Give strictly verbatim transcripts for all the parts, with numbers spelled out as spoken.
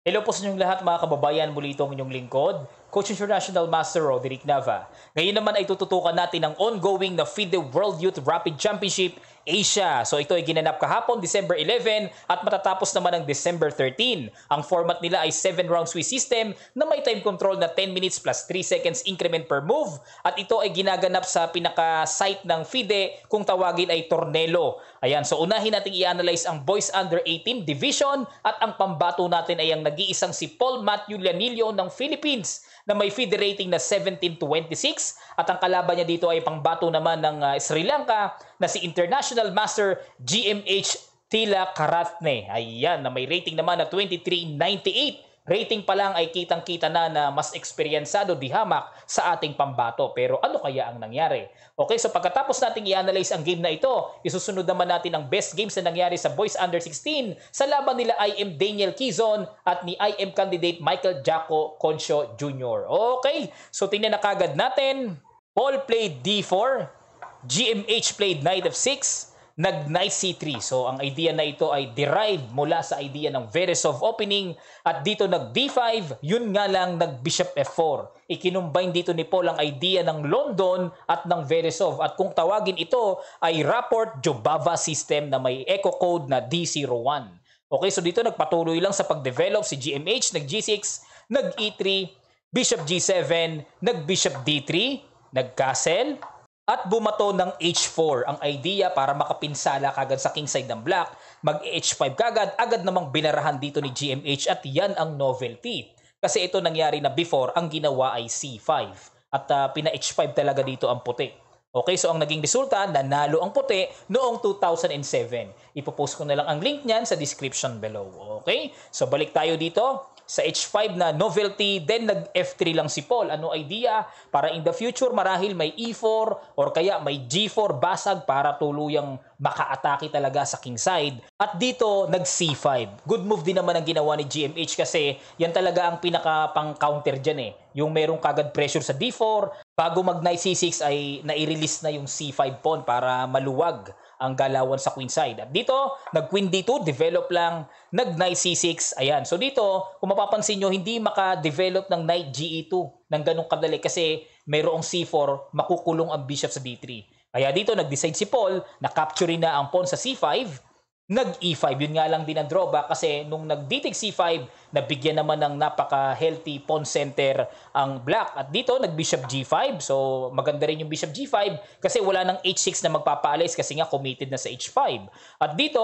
Hello po sa inyong lahat mga kababayan, muli itong inyong lingkod, Coach International Master Roderick Nava. Ngayon naman ay tututukan natin ang ongoing na FIDE World Youth Rapid Championship Asia. So ito ay ginanap kahapon December eleven at matatapos naman ang December thirteen. Ang format nila ay seven round sweep system na may time control na ten minutes plus three seconds increment per move. At ito ay ginaganap sa pinaka-site ng FIDE kung tawagin ay Tornelo. Ayan, so unahin natin i-analyze ang Boys Under eighteen Division at ang pambato natin ay ang nag-iisang si Paul Mathew Llanillo ng Philippines na may FIDE rating na seventeen to twenty-six at ang kalaban niya dito ay pangbato naman ng uh, Sri Lanka na si International Master G M H Tila Karatne. Ayan, na may rating naman na twenty-three ninety-eight. Rating pa lang ay kitang-kita na na mas eksperyensado di hamak sa ating pambato. Pero ano kaya ang nangyari? Okay, so pagkatapos nating i-analyze ang game na ito, isusunod naman natin ang best games na nangyari sa Boys Under sixteen sa laban nila I M Daniel Quizon at ni I M candidate Michael Jaco Concio Junior Okay, so tingnan na kagad natin. Paul played D four, G M H played Knight F six, nag-Knight C three. So, ang idea na ito ay derived mula sa idea ng Veresov opening at dito nag-D five, yun nga lang nag-Bishop F four. Ikinumbine dito ni Paul ang idea ng London at ng Veresov at kung tawagin ito ay Rapport-Jobava system na may echo code na D zero one. Okay, so dito nagpatuloy lang sa pag-develop si G M H, nag-G six, nag-E three, Bishop G seven, nag-Bishop D three, nag-Castle, at bumato ng H four. Ang idea para makapinsala kagad sa kingside ng black, mag-H five kagad, agad namang binarahan dito ni G M H at yan ang novelty. Kasi ito nangyari na before, ang ginawa ay C five. At uh, pina-H five talaga dito ang puti. Okay, so ang naging resulta, nanalo ang puti noong two thousand seven. Ipopost ko na lang ang link niyan sa description below. Okay, so balik tayo dito. Sa H five na novelty, then nag-F three lang si Paul. Ano idea? Para in the future, marahil may E four or kaya may G four basag para tuluyang maka-atake talaga sa kingside. At dito, nag-C five. Good move din naman ang ginawa ni G M H kasi yan talaga ang pinaka-pang-counter dyan eh. Yung merong kagad pressure sa D four, bago mag-Knight C six ay nai-release na yung C five pawn para maluwag ang galawan sa queenside. At dito, nag-Queen D two, develop lang, nag-Knight C six, ayan. So dito, kung mapapansin nyo, hindi maka-develop ng Knight G E two ng ganong kadali kasi mayroong C four, makukulong ang Bishop sa D three. Kaya dito, nag-decide si Paul, na-capture na ang pawn sa C five, nag-E five. Yun nga lang din ang drawback kasi nung nag-D-take C five, nabigyan naman ng napaka-healthy pawn center ang black. At dito, nag-Bishop G five. So, maganda rin yung Bishop G five kasi wala ng H six na magpapaalis kasi nga committed na sa H five. At dito,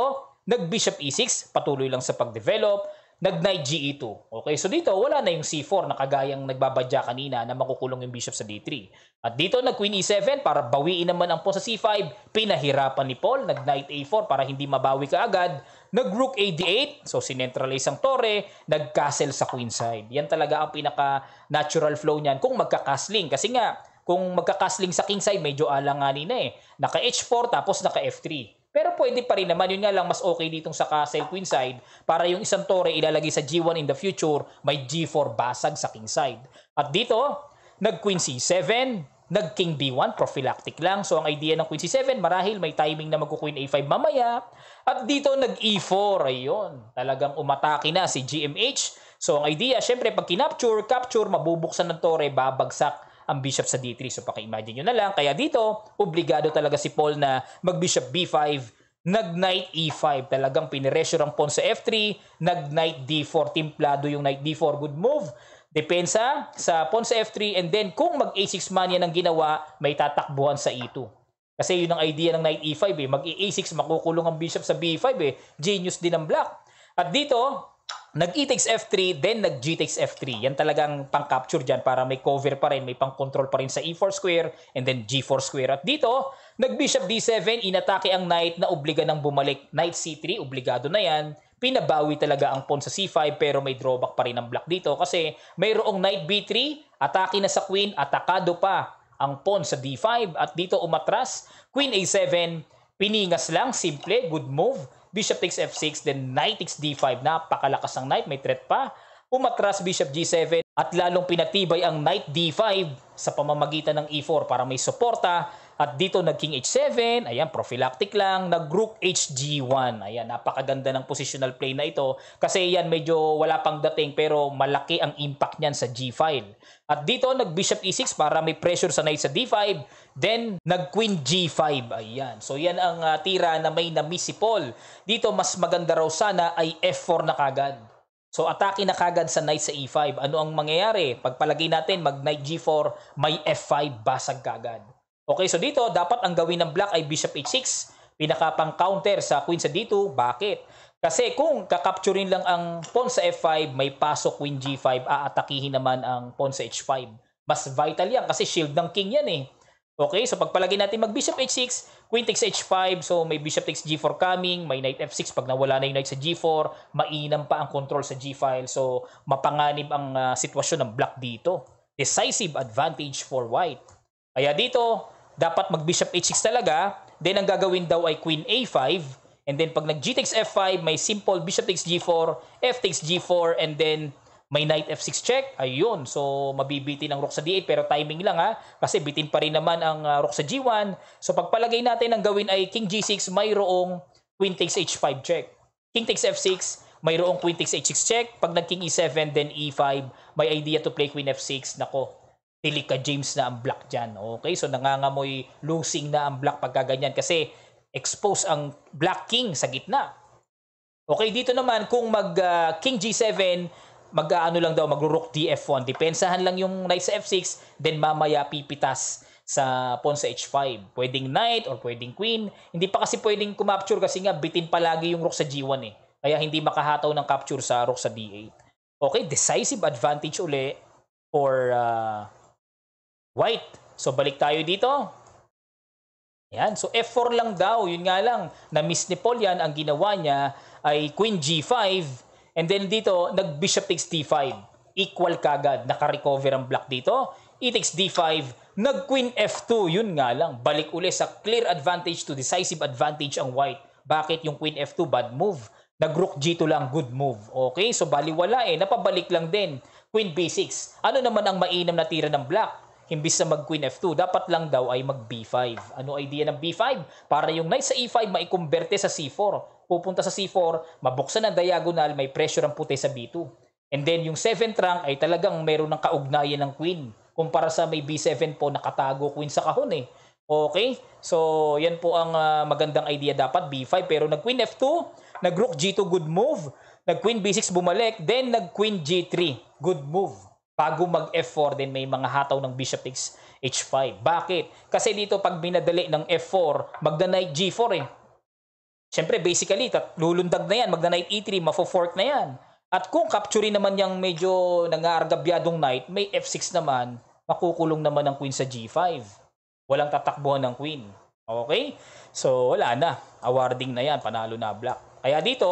nag-Bishop E six, patuloy lang sa pag-develop, nag-Knight G E two. Okay, so dito, wala na yung C four na kagayang nagbabadya kanina na makukulong yung Bishop sa D three. At dito, nag-Queen E seven para bawiin naman ang pawn sa C five. Pinahirapan ni Paul, nag-Knight A four para hindi mabawi ka agad. Nag-Rook A D eight, so sinentralize ang tore, nag-Castle sa queenside. Yan talaga ang pinaka-natural flow niyan kung magka-castling. Kasi nga, kung magka-castling sa kingside, medyo alanganin na eh. Naka H four tapos naka F three. Pero pwede pa rin naman, yun nga lang mas okay ditong sa castle queenside para yung isang tore ilalagay sa G one in the future, may G four basag sa kingside. At dito, nag-Queen C seven, nag-King B one, prophylactic lang. So ang idea ng Queen C seven, marahil may timing na mag-Queen A five mamaya. At dito, nag-E four, ayun, talagang umatake na si G M H. So ang idea, syempre pag kinapture, capture, mabubuksan ng tore, babagsak ang bishop sa D three. So, paka-imagine nyo na lang. Kaya dito, obligado talaga si Paul na mag-bishop B five, nag-knight E five. Talagang piniressure ang pawn sa F three, nag-knight D four. Timplado yung knight D four. Good move. Depensa sa pawn sa F three. And then, kung mag-A six man yan ang ginawa, may tatakbuhan sa E two. Kasi yun ang idea ng knight E five. Eh. Mag-A six, makukulong ang bishop sa B five. Eh. Genius din ang black. At dito, nag-E takes F three, then nag-G takes F three. Yan talagang pang-capture dyan para may cover pa rin, may pang-control pa rin sa E four square and then G four square. At dito, nag-Bishop D seven, inatake ang knight na obliga ng bumalik. Knight C three, obligado na yan. Pinabawi talaga ang pawn sa C five pero may drawback pa rin ang black dito kasi mayroong Knight B three, atake na sa Queen, atakado pa ang pawn sa D five. At dito umatras, Queen A seven, piningas lang, simple, good move. Bishop takes F six, then Knight takes D five. Napakalakas ang Knight, may threat pa. Umatras Bishop G seven at lalong pinatibay ang Knight D five sa pamamagitan ng E four para may suporta At dito nag-King H seven, ayan, prophylactic lang, nag-Rook H G one. Ayan, napakaganda ng positional play na ito kasi yan medyo wala pang dating pero malaki ang impact niyan sa G file. At dito nag-Bishop E six para may pressure sa knight sa D five, then nag-Queen G five. Ayan, so yan ang uh, tira na may na-miss si Paul. Dito mas maganda raw sana ay F four na kagad. So atake na kagad sa knight sa E five. Ano ang mangyayari? Pagpalagay natin mag knight G four, may F five, basag kagad. Okay, so dito dapat ang gawin ng black ay bishop H six, pinakapang counter sa queen sa D two. Bakit? Kasi kung kakapturin lang ang pawn sa F five, may pasok queen G five, aatakihin naman ang pawn sa H five. Mas vital yan kasi shield ng king yan eh. Okay, so pagpalagay natin mag bishop H six, queen takes H five, so may bishop takes G four coming, may knight F six, pag nawala na yung knight sa G four, mainam pa ang control sa G file, so mapanganib ang uh, sitwasyon ng black dito. Decisive advantage for white. Kaya dito, dapat mag bishop H six talaga, then ang gagawin daw ay queen A five, and then pag nag G takes F five, may simple bishop takes G four, F takes G four, and then may knight F six check, ayun. So, mabibitin ang rook sa D eight pero timing lang ha. Kasi bitin pa rin naman ang uh, rook sa G one. So, pagpalagay natin ang gawin ay king G six, mayroong queen takes H five check. King takes F six, mayroong queen takes H six check. Pag nag-king E seven, then E five, may idea to play queen F six. Nako, tilik ka James na ang black dyan. Okay, so nangangamoy losing na ang black pagkaganyan kasi expose ang black king sa gitna. Okay, dito naman kung mag uh, king G seven, mag-ano lang daw, mag-rook D F one. Depensahan lang yung knight sa F six, then mamaya pipitas sa pawn sa H five. Pwedeng knight or pwedeng queen. Hindi pa kasi pwedeng kumapture kasi nga bitin palagi yung rook sa G one eh. Kaya hindi makahataw ng capture sa rook sa D eight. Okay, decisive advantage uli for uh, white. So balik tayo dito. Ayan, so F four lang daw. Yun nga lang, na-miss ni Paul yan. Ang ginawa niya ay queen G five. And then dito, nag-bishop takes D five. Equal kagad. Naka-recover ang black dito. E takes D five. Nag-queen F two. Yun nga lang. Balik uli sa clear advantage to decisive advantage ang white. Bakit yung queen F two? Bad move. Nag-rook G two lang. Good move. Okay? So, baliwala eh. Napabalik lang din. Queen B six. Ano naman ang mainam na tira ng black? Imbis na mag-queen F two, dapat lang daw ay mag-B five. Ano idea ng B five? Para yung knight sa E five maikonverte sa C four. Pupunta sa C four, mabuksan ang diagonal, may pressure ang puti sa B two. And then yung seventh rank ay talagang meron ng kaugnayan ng queen. Kumpara sa may B seven po, nakatago queen sa kahon eh. Okay? So, yan po ang uh, magandang idea dapat, B five. Pero nag-queen F two, nag-rook G two, good move. Nag-queen B six, bumalik. Then nag-queen G three, good move. Bago mag-F four, then may mga hataw ng bishop takes H five. Bakit? Kasi dito pag binadali ng F four, magda-knight G four eh. Siyempre, basically, lulundag na yan. Magna-knight E three, mafo-fork na yan. At kung capturing naman yung medyo nangargabyadong knight, may F six naman, makukulong naman ang queen sa G five. Walang tatakbuhan ng queen. Okay? So, wala na. Awarding na yan. Panalo na black. Kaya dito,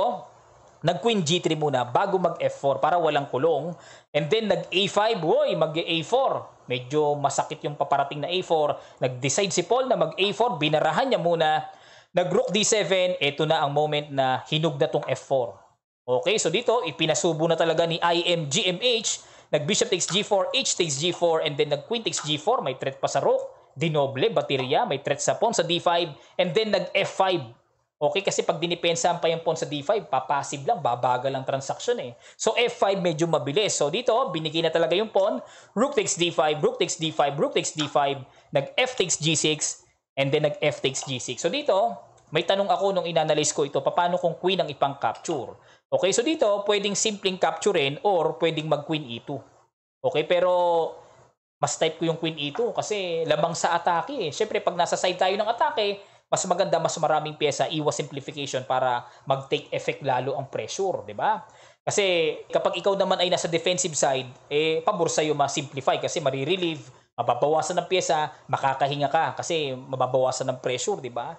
nag-queen G three muna bago mag-F four para walang kulong. And then, nag-A five. Woy, mag-A four. Medyo masakit yung paparating na A four. Nag-decide si Paul na mag-A four. Binarahan niya muna. Nag-rook D seven, ito na ang moment na hinug na tong F four. Okay, so dito, ipinasubo na talaga ni I M G M H. Nag-bishop takes G four, H takes G four, and then nag-queen takes G four. May threat pa sa rook. Dinoble, baterya. May threat sa pawn sa D five. And then nag-F five. Okay, kasi pag dinipensahan pa yung pawn sa D five, papasive lang, babagal ang transaction eh. So F five medyo mabilis. So dito, binigay na talaga yung pawn. Rook takes D five, rook takes D five, rook takes D five. Nag-F takes G six. And then nag-F takes G six. So dito, may tanong ako nung inanalyze ko ito, paano kung queen ang ipang-capture? Okay, so dito, pwedeng simpleng capturein or pwedeng mag-queen E two. Okay, pero mas type ko yung queen E two kasi labang sa atake. Eh. Siyempre, pag nasa side tayo ng atake, mas maganda, mas maraming pyesa, iwas simplification para mag-take effect lalo ang pressure, di ba? Kasi kapag ikaw naman ay nasa defensive side, eh, pabor sa'yo ma-simplify kasi marirelieve, mababawasan ng pyesa, makakahinga ka kasi mababawasan ng pressure, di ba?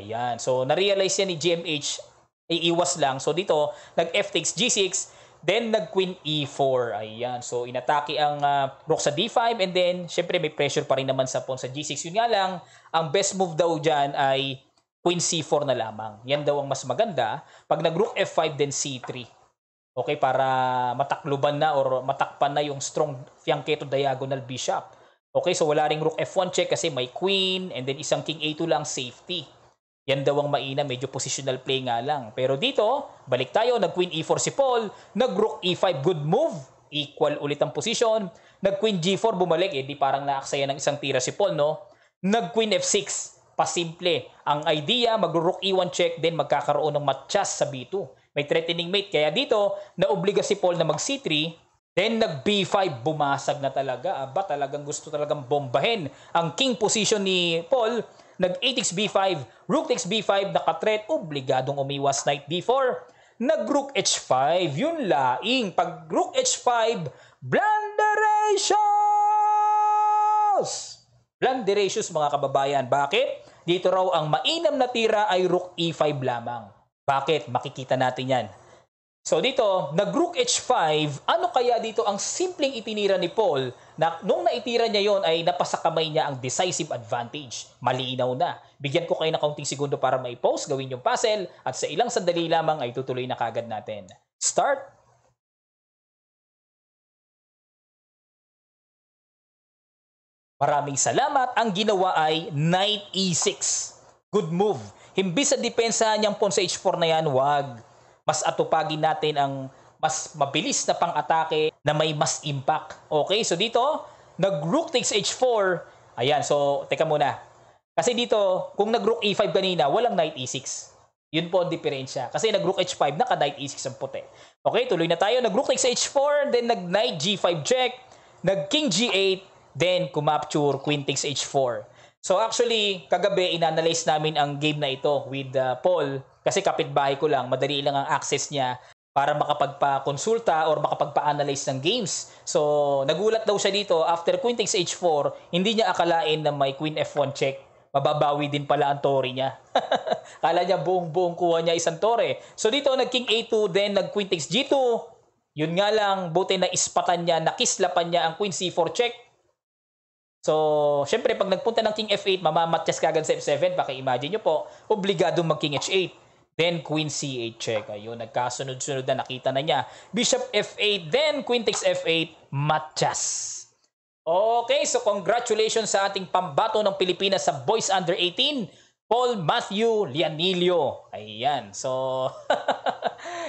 Ayan. So, na-realize yan ni G M H, iiwas lang. So, dito, nag-F takes G six, then nag-queen E four. Ayan. So, inatake ang uh, rook sa D five and then, syempre, may pressure pa rin naman sa pawn sa G six. Yun nga lang, ang best move daw dyan ay queen C four na lamang. Yan daw ang mas maganda. Pag nag-rook F five, then C three. Okay, para matakluban na or matakpan na yung strong fianchetto diagonal bishop. Okay, so wala ring rook F one check kasi may queen and then isang king A two lang safety. Yan daw ang maina, medyo positional play nga lang. Pero dito, balik tayo, nag-queen E four si Paul, nag-rook E five, good move, equal ulit ang position. Nag-queen G four, bumalik, eh di parang naaksaya ng isang tira si Paul, no? Nag-queen F six, pasimple. Ang idea, mag-rook E one check, then magkakaroon ng matchas sa B two. May threatening mate, kaya dito, naobliga si Paul na mag-C three, then nag-B five, bumasag na talaga. Aba, talagang gusto talagang bombahin ang king position ni Paul. Nag-A takes B five, rook takes B five, naka-threat, obligadong umiwas knight D four. Nag-rook H five, yun laing. Pag rook H five, blunderatious! Blunderatious mga kababayan. Bakit? Dito raw ang mainam na tira ay rook E five lamang. Bakit? Makikita natin yan. So dito, nag-rook H five, ano kaya dito ang simpleng itinira ni Paul na nung naitira niya yon ay napasakamay niya ang decisive advantage. Malinaw na. Bigyan ko kayo ng kaunting segundo para ma-post, gawin yung puzzle at sa ilang sandali lamang ay tutuloy na kagad natin. Start! Maraming salamat. Ang ginawa ay knight E six. Good move. Himbis sa depensahan niyang pawn sa H four na yan, wag. Mas atupagin natin ang mas mabilis na pang-atake na may mas impact. Okay, so dito, nag-rook takes H four. Ayan, so teka muna. Kasi dito, kung nag-rook E five kanina, walang knight E six. Yun po ang diferensya. Kasi nag-rook H five, naka-knight E six ang puti. Okay, tuloy na tayo. Nag-rook takes H four, then nag-knight G five check, nag-king G eight, then kumapture queen takes H four. So actually, kagabi, inanalyze namin ang game na ito with uh, Paul. Kasi kapitbahay ko lang, madali lang ang access niya para makapagpa-konsulta or makapagpa-analyze ng games. So, nagulat daw siya dito, after queen takes H four, hindi niya akalain na may queen F one check. Mababawi din pala ang tore niya. Kala niya buong-buong kuha niya isang tore. So, dito nag-king A two, then nag-queen takes G two. Yun nga lang, buti na ispatan niya, nakislapan niya ang queen C four check. So, syempre, pag nagpunta ng king F eight, mamamatyas kagad sa F seven. Paki-imagine niyo po, obligado mag-king H eight. Then, queen C eight check. Ayun, nagkasunod-sunod na nakita na niya. Bishop F eight, then queen takes F eight, matchas. Okay, so congratulations sa ating pambato ng Pilipinas sa Boys Under eighteen, Paul Mathew Llanillo. Ayan, so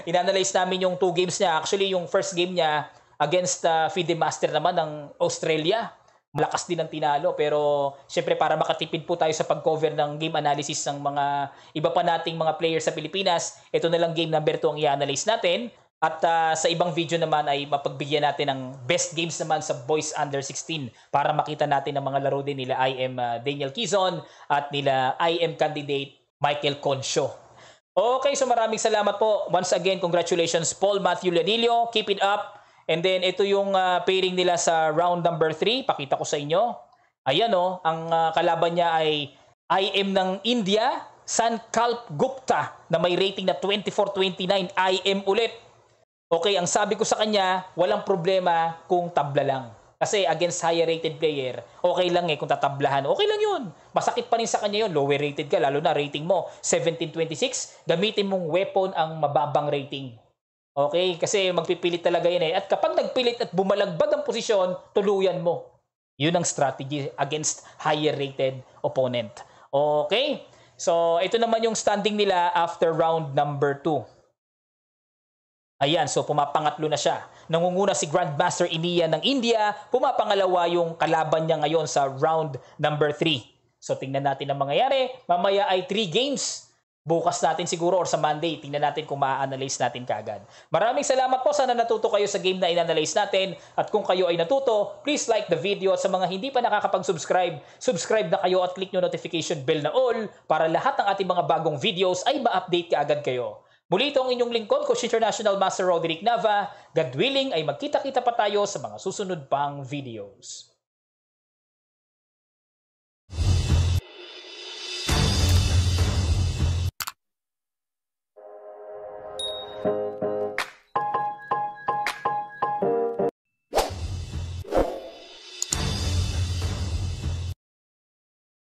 inanalyze namin yung two games niya. Actually, yung first game niya against uh, FIDE Master naman ng Australia. Malakas din ang tinalo pero syempre para makatipid po tayo sa pag-cover ng game analysis ng mga iba pa nating mga players sa Pilipinas, ito na lang game number two ang i-analyze natin at uh, sa ibang video naman ay mapagbigyan natin ng best games naman sa Boys Under sixteen para makita natin ang mga laro din nila I M uh, Daniel Quizon at nila I M candidate Michael Concio. Okay, so maraming salamat po. Once again, congratulations Paul Mathew Llanillo. Keep it up. And then, ito yung uh, pairing nila sa round number three. Pakita ko sa inyo. Ayan o, oh, ang uh, kalaban niya ay I M ng India, Sankalp Gupta, na may rating na twenty-four twenty-nine, I M ulit. Okay, ang sabi ko sa kanya, walang problema kung tabla lang. Kasi against higher rated player, okay lang eh kung tatablahan. Okay lang yun. Masakit pa rin sa kanya yun. Lower rated ka, lalo na rating mo seventeen twenty-six. Gamitin mong weapon ang mababang rating. Okay, kasi magpipilit talaga yun eh. At kapag nagpilit at bumalagbad ang posisyon, tuluyan mo. Yun ang strategy against higher rated opponent. Okay, so ito naman yung standing nila after round number two. Ayan, so pumapangatlo na siya. Nangunguna si Grandmaster Iniya ng India, pumapangalawa yung kalaban niya ngayon sa round number three. So tingnan natin ang mangyayari. Mamaya ay three games. Bukas natin siguro or sa Monday, tingnan natin kung ma-analyze natin kaagad. Maraming salamat po, sana natuto kayo sa game na in-analyze natin. At kung kayo ay natuto, please like the video. At sa mga hindi pa nakakapag-subscribe, subscribe na kayo at click nyo notification bell na all para lahat ng ating mga bagong videos ay ma-update kaagad kayo. Muli ito ang inyong lingkod, Coach International Master Roderick Nava. God willing ay magkita-kita pa tayo sa mga susunod pang videos.